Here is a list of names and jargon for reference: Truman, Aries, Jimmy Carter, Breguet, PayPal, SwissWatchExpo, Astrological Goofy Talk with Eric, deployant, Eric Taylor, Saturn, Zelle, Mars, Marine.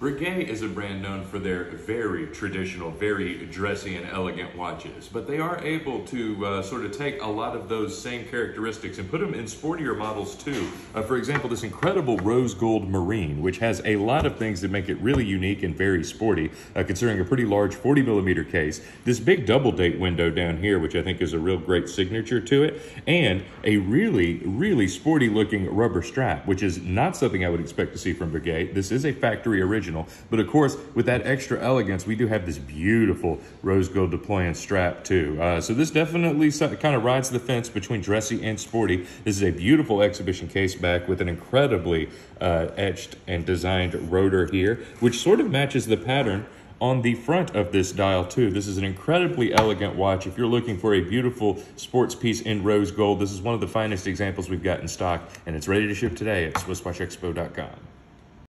Breguet is a brand known for their very traditional, very dressy and elegant watches, but they are able to sort of take a lot of those same characteristics and put them in sportier models too. For example, this incredible rose gold Marine, which has a lot of things that make it really unique and very sporty, considering a pretty large 40mm case, this big double date window down here, which I think is a real great signature to it, and a really, really sporty looking rubber strap, which is not something I would expect to see from Breguet. This is a factory original. But of course, with that extra elegance, we do have this beautiful rose gold deployant strap too. So this definitely kind of rides the fence between dressy and sporty. This is a beautiful exhibition case back with an incredibly etched and designed rotor here, which sort of matches the pattern on the front of this dial too. This is an incredibly elegant watch. If you're looking for a beautiful sports piece in rose gold, this is one of the finest examples we've got in stock, and it's ready to ship today at SwissWatchExpo.com.